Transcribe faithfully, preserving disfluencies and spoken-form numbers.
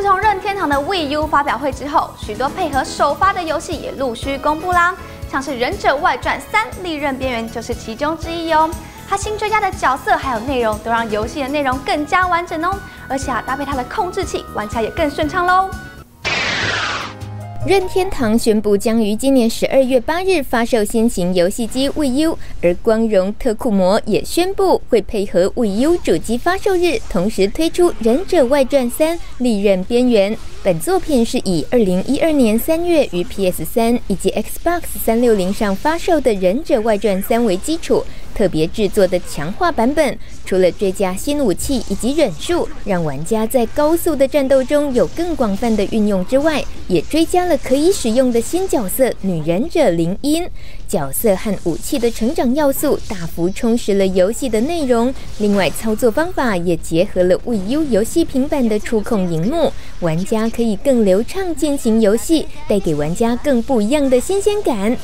自从任天堂的 Wii U 发表会之后，许多配合首发的游戏也陆续公布啦，像是《忍者外传三：利刃边缘》就是其中之一哦。它新追加的角色还有内容，都让游戏的内容更加完整哦。而且啊，搭配它的控制器，玩起来也更顺畅喽。 任天堂宣布将于今年十二月八日发售新型游戏机 Wii U， 而光荣特库摩也宣布会配合 Wii U 主机发售日，同时推出《忍者外传三：利刃边缘》。本作品是以二零一二年三月于 P S 三 以及 Xbox 三六零上发售的《忍者外传三》为基础，特别制作的强化版本，除了追加新武器以及忍术，让玩家在高速的战斗中有更广泛的运用之外，也追加了 可以使用的新角色女忍者铃音，角色和武器的成长要素大幅充实了游戏的内容。另外，操作方法也结合了 Wii U 游戏平板的触控萤幕，玩家可以更流畅进行游戏，带给玩家更不一样的新鲜感。